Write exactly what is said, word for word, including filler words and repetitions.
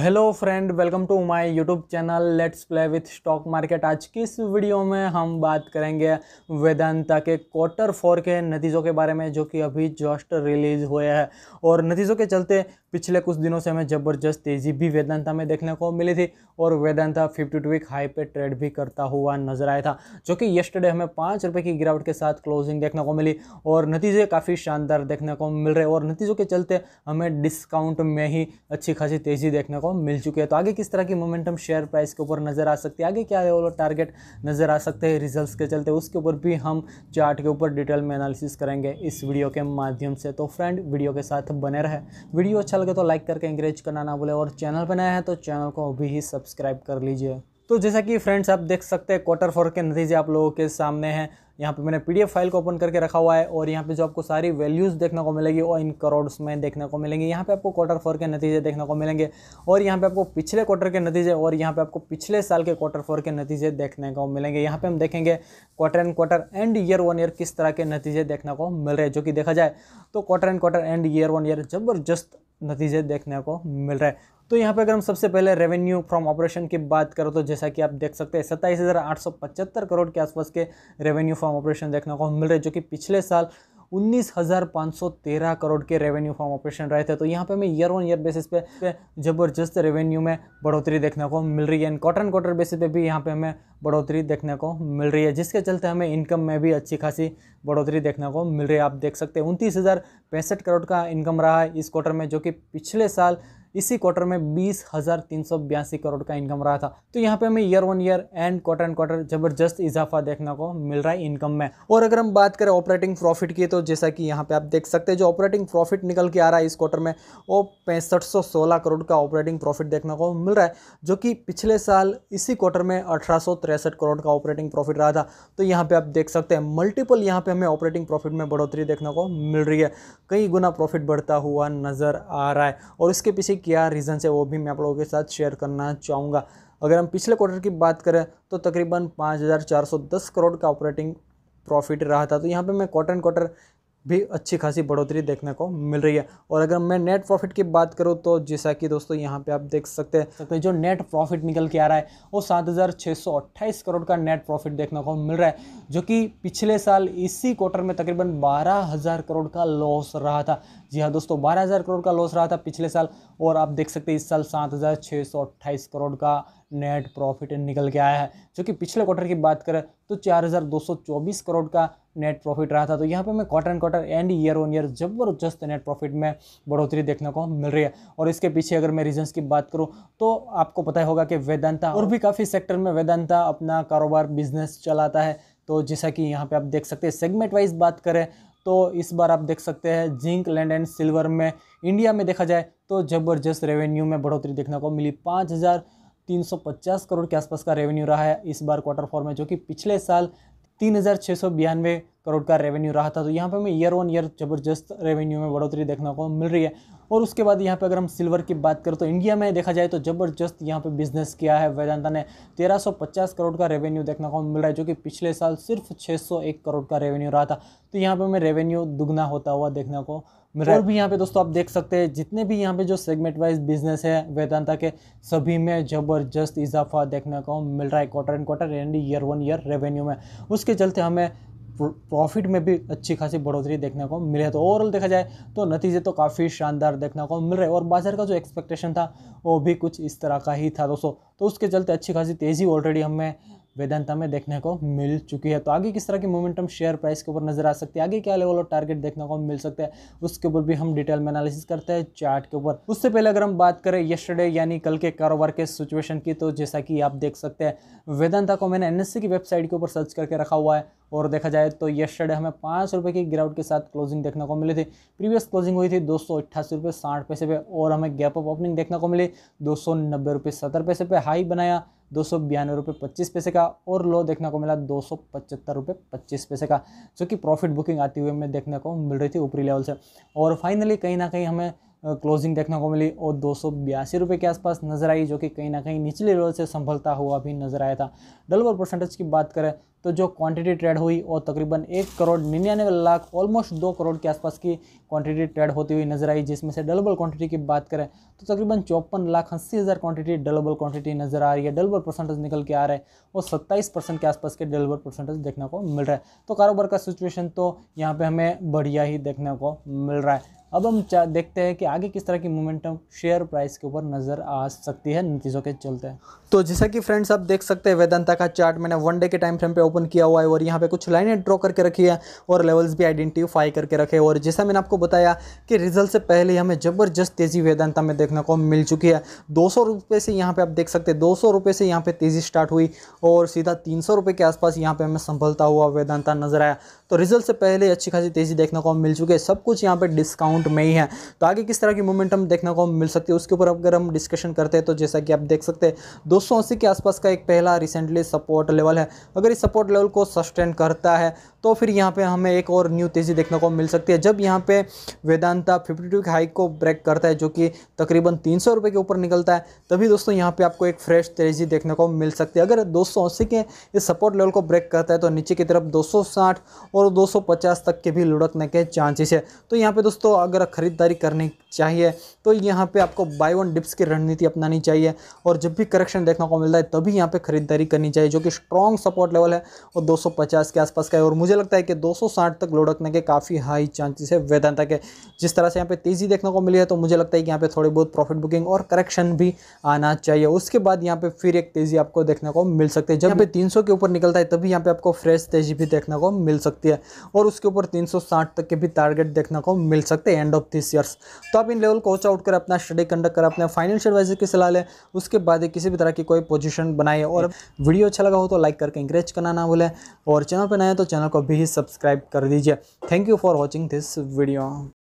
Hello friend, welcome to my YouTube channel let's play with stock market. आज की इस video में हम बात करेंगे वेदांता के क्वार्टर फोर के नतीजों के बारे में, जो कि अभी जस्ट रिलीज़ हुए हैं। और नतीजों के चलते पिछले कुछ दिनों से हमें ज़बरदस्त तेज़ी भी वेदांता में देखने को मिली थी और Vedanta fifty two week high पे ट्रेड भी करता हुआ नजर आया था, जो कि येस्टरडे हमें पाँच रुपये की गिरावट के साथ क्लोजिंग देखने को मिली और नतीजे काफ़ी शानदार देखने को मिल रहे। और नतीजों के चलते हमें डिस्काउंट में ही अच्छी खासी तेज़ी देखने को मिल चुकी है। तो आगे किस तरह की मोमेंटम शेयर प्राइस के ऊपर नज़र आ सकती है, आगे क्या है वो टारगेट नज़र आ सकते हैं रिजल्ट्स के चलते, उसके ऊपर भी हम चार्ट के ऊपर डिटेल में एनालिसिस करेंगे इस वीडियो के माध्यम से। तो फ्रेंड, वीडियो के साथ बने रहे। वीडियो अच्छा लगे तो लाइक करके एंकरेज करना ना भूले और चैनल पर नया है तो चैनल को अभी ही सब्सक्राइब कर लीजिए। तो जैसा कि फ्रेंड्स आप देख सकते हैं, क्वार्टर फोर के नतीजे आप लोगों के सामने हैं। यहाँ पे मैंने पीडीएफ फाइल को ओपन करके रखा हुआ है और यहाँ पे जो आपको सारी वैल्यूज़ देखने को मिलेगी और इन करोड्स में देखने को मिलेंगे। यहाँ पे आपको क्वार्टर फोर के नतीजे देखने को मिलेंगे और यहाँ पे आपको पिछले क्वार्टर के नतीजे और यहाँ पे आपको पिछले साल के क्वार्टर फोर के नतीजे देखने को मिलेंगे। यहाँ पे हम देखेंगे quarter and quarter and year on year किस तरह के नतीजे देखने को मिल रहे हैं, जो कि देखा जाए तो quarter and quarter and year on year ज़बरदस्त नतीजे देखने को मिल रहा है। तो यहाँ पे अगर हम सबसे पहले रेवेन्यू फ्रॉम ऑपरेशन की बात करो तो जैसा कि आप देख सकते हैं सत्ताईस हज़ार आठ सौ पचहत्तर करोड़ के आसपास के रेवेन्यू फ्रॉम ऑपरेशन देखने को मिल रहे, जो कि पिछले साल उन्नीस हज़ार पाँच सौ तेरह करोड़ के रेवेन्यू फ्रॉम ऑपरेशन रहे थे। तो यहाँ पे हमें ईयर ऑन ईयर बेसिस पे ज़बरदस्त रेवेन्यू में बढ़ोतरी देखने को मिल रही है। And quarter and quarter basis पे भी यहाँ पे हमें बढ़ोतरी देखने को मिल रही है, जिसके चलते हमें इनकम में भी अच्छी खासी बढ़ोतरी देखने को मिल रही है। आप देख सकते हैं उनतीस हज़ार पैंसठ करोड़ का इनकम रहा है इस क्वार्टर में, जो कि पिछले साल इसी क्वार्टर में बीस हज़ार तीन सौ बयासी करोड़ का इनकम रहा था। तो यहाँ पे हमें year on year and quarter and quarter जबरदस्त इजाफा देखने को मिल रहा है इनकम में। और अगर हम बात करें ऑपरेटिंग प्रॉफिट की तो जैसा कि यहाँ पे आप देख सकते हैं जो ऑपरेटिंग प्रॉफिट निकल के आ रहा है इस क्वार्टर में वो पैंसठ सौ सोलह करोड़ का ऑपरेटिंग प्रॉफिट देखने को मिल रहा है, जो कि पिछले साल इसी क्वार्टर में अठारह सौ तिरसठ करोड़ का ऑपरेटिंग प्रॉफिट रहा था। तो यहाँ पर आप देख सकते हैं मल्टीपल यहाँ पर हमें ऑपरेटिंग प्रॉफिट में बढ़ोतरी देखने को मिल रही है, कई गुना प्रॉफिट बढ़ता हुआ नज़र आ रहा है। और इसके पीछे क्या रीज़न है वो भी मैं आप लोगों के साथ शेयर करना चाहूँगा। अगर हम पिछले क्वार्टर की बात करें तो तकरीबन पाँच हज़ार चार सौ दस करोड़ का ऑपरेटिंग प्रॉफिट रहा था। तो यहाँ पे मैं क्वार्टर एंड क्वार्टर भी अच्छी खासी बढ़ोतरी देखने को मिल रही है। और अगर मैं नेट प्रॉफिट की बात करूँ तो जैसा कि दोस्तों यहाँ पे आप देख सकते हैं तो जो नेट प्रॉफिट निकल के आ रहा है वो सात हज़ार छः सौ अट्ठाईस करोड़ का नेट प्रॉफिट देखने को मिल रहा है, जो कि पिछले साल इसी क्वार्टर में तकरीबन बारह हज़ार करोड़ का लॉस रहा था। जी हाँ दोस्तों, बारह हज़ार करोड़ का लॉस रहा था पिछले साल और आप देख सकते हैं इस साल सात हज़ार छः सौ अट्ठाईस करोड़ का नेट प्रॉफिट निकल के आया है, जो कि पिछले क्वार्टर की बात करें तो चार हज़ार दो सौ चौबीस करोड़ का नेट प्रॉफिट रहा था। तो यहाँ पे हमें quarter and quarter and year on year ज़बरदस्त नेट प्रॉफिट में बढ़ोतरी देखने को मिल रही है। और इसके पीछे अगर मैं रीजंस की बात करूँ तो आपको पता होगा कि वेदांता और भी काफ़ी सेक्टर में वेदांता अपना कारोबार बिजनेस चलाता है। तो जैसा कि यहाँ पे आप देख सकते हैं सेगमेंट वाइज बात करें तो इस बार आप देख सकते हैं जिंक, लैंड एंड सिल्वर में इंडिया में देखा जाए तो ज़बरदस्त रेवेन्यू में बढ़ोतरी देखने को मिली। पाँच हज़ार तीन सौ पचास करोड़ के आसपास का रेवेन्यू रहा है इस बार क्वार्टर फोर में, जो कि पिछले साल तीन हज़ार छः सौ बयानवे करोड़ का रेवेन्यू रहा था। तो यहाँ पे हमें ईयर ऑन ईयर ज़बरदस्त रेवेन्यू में बढ़ोतरी देखने को मिल रही है। और उसके बाद यहाँ पे अगर हम सिल्वर की बात करें तो इंडिया में देखा जाए तो ज़बरदस्त यहाँ पे बिजनेस किया है वेदांता ने। तेरह सौ पचास करोड़ का रेवेन्यू देखने को मिल रहा है, जो कि पिछले साल सिर्फ छः सौ एक करोड़ का रेवेन्यू रहा था। तो यहाँ पर हमें रेवेन्यू दुगना होता हुआ देखने को मिल रहा है। और भी यहाँ पे दोस्तों आप देख सकते हैं जितने भी यहाँ पे जो सेगमेंट वाइज बिजनेस है वेदांता के सभी में ज़बरदस्त इजाफा देखने को मिल रहा है quarter and quarter and year on year revenue में। उसके चलते हमें प्रॉफिट में भी अच्छी खासी बढ़ोतरी देखने को मिले। तो ओवरऑल देखा जाए तो नतीजे तो काफ़ी शानदार देखने को मिल रहे और बाजार का जो एक्सपेक्टेशन था वो भी कुछ इस तरह का ही था दोस्तों। तो उसके चलते अच्छी खासी तेज़ी ऑलरेडी हमें वेदांता में देखने को मिल चुकी है। तो आगे किस तरह की मोमेंटम शेयर प्राइस के ऊपर नज़र आ सकती है, आगे क्या लेवल और टारगेट देखने को मिल सकते हैं उसके ऊपर भी हम डिटेल में एनालिसिस करते हैं चार्ट के ऊपर। उससे पहले अगर हम बात करें येस्टरडे यानी कल के कारोबार के सिचुएशन की तो जैसा कि आप देख सकते हैं वेदांता को मैंने एनएससी की वेबसाइट के ऊपर सर्च करके रखा हुआ है और देखा जाए तो येस्टरडे हमें पाँच रुपये की गिरावट के साथ क्लोजिंग देखने को मिली थी। प्रीवियस क्लोजिंग हुई थी दो सौ अट्ठासी रुपये साठ पैसे पे और हमें गैप अप ओपनिंग देखने को मिली दो सौ नब्बे रुपये सत्तर पैसे पे, हाई बनाया दो सौ बयानवे रुपये पच्चीस पैसे का और लो देखने को मिला दो सौ पचहत्तर रुपये पच्चीस पैसे का, जो कि प्रॉफिट बुकिंग आती हुई हमें देखने को मिल रही थी ऊपरी लेवल से। और फाइनली कहीं ना कहीं हमें क्लोजिंग देखने को मिली और दो सौ बयासी रुपये के आसपास नजर आई, जो कि कहीं ना कहीं निचले लेवल से संभलता हुआ भी नजर आया था। डॉलर परसेंटेज की बात करें तो जो क्वांटिटी ट्रेड हुई और तकरीबन एक करोड़ निन्यानवे लाख ऑलमोस्ट दो करोड़ के आसपास की क्वांटिटी ट्रेड होती हुई नज़र आई, जिसमें से डलेबल क्वांटिटी की बात करें तो तकरीबन चौपन लाख अस्सी हज़ार क्वांटिटी डलेबल क्वांटिटी नज़र आ रही है, डलेबल परसेंटेज निकल के आ रहा है और सत्ताईस परसेंट के आसपास के डलेबल परसेंटेज देखने को मिल रहा है। तो कारोबार का सिचुएशन तो यहाँ पर हमें बढ़िया ही देखने को मिल रहा है। अब हम देखते हैं कि आगे किस तरह की मोमेंटम शेयर प्राइस के ऊपर नज़र आ सकती है नतीजों के चलते। तो जैसा कि फ्रेंड्स आप देख सकते हैं वेदांता का चार्ट मैंने वन डे के टाइम फ्रेम पे ओपन किया हुआ है और यहाँ पे कुछ लाइनें ड्रॉ करके रखी है और लेवल्स भी आइडेंटिफाई करके रखे। और जैसा मैंने आपको बताया कि रिजल्ट से पहले हमें ज़बरदस्त तेज़ी वेदांता में देखने को मिल चुकी है। दो सौ रुपये से यहाँ पर आप देख सकते हैं दो सौ रुपये से यहाँ पर तेज़ी स्टार्ट हुई और सीधा तीन सौ रुपये के आसपास यहाँ पर हमें संभलता हुआ वेदांता नज़र आया। तो रिजल्ट से पहले अच्छी खासी तेज़ी देखने को मिल चुकी है, सब कुछ यहाँ पर डिस्काउंट में ही है। तो आगे किस तरह की मोमेंटम देखने को मिल सकती है उसके ऊपर अगर हम डिस्कशन करते हैं तो जैसा कि आप देख सकते हैं दो सौ अस्सी के आसपास का एक पहला रिसेंटली सपोर्ट लेवल है। अगर इस सपोर्ट लेवल को सस्टेन करता है तो फिर यहाँ पे हमें एक और न्यू तेजी देखने को मिल सकती है, जब यहाँ पे वेदांता फिफ्टी टू के हाई को ब्रेक करता है जो कि तकरीबन तीन सौ रुपये के ऊपर निकलता है, तभी दोस्तों यहाँ पे आपको एक फ्रेश तेजी देखने को मिल सकती है। अगर दो सौ अस्सी के इस सपोर्ट लेवल को ब्रेक करता है तो नीचे की तरफ दो सौ साठ और दो सौ पचास तक के भी लुढ़कने के चांसेस है। तो यहाँ पर दोस्तों अगर खरीदारी करनी चाहिए तो यहाँ पे आपको बाय वन डिप्स की रणनीति अपनानी चाहिए और जब भी करेक्शन देखने को मिलता है तभी यहाँ पे खरीदारी करनी चाहिए, जो कि स्ट्रॉन्ग सपोर्ट लेवल है और दो सौ पचास के आसपास का है। और मुझे लगता है कि दो सौ साठ तक लुढ़कने के काफ़ी हाई चांसेस है वेदांता के। जिस तरह से यहाँ पे तेज़ी देखने को मिली है तो मुझे लगता है कि यहाँ पे थोड़ी बहुत प्रॉफिट बुकिंग और करेक्शन भी आना चाहिए, उसके बाद यहाँ पे फिर एक तेज़ी आपको देखने को मिल सकती है। जब यहाँ पे तीन सौ के ऊपर निकलता है तभी यहाँ पे आपको फ्रेश तेज़ी भी देखने को मिल सकती है और उसके ऊपर तीन सौ साठ तक के भी टारगेट देखने को मिल सकते हैं एंड ऑफ दिस ईयर्स। तो आप इन लेवल को वॉच आउट कर अपना स्टडी कंडक्ट कर अपने फाइनेंशियल एडवाइजर की सलाह लें, उसके बाद किसी भी तरह की कोई पोजीशन बनाए। और वीडियो अच्छा लगा हो तो लाइक करके इंकरेज करना ना भूलें और चैनल पर नए हैं तो चैनल को भी सब्सक्राइब कर दीजिए। Thank you for watching this video.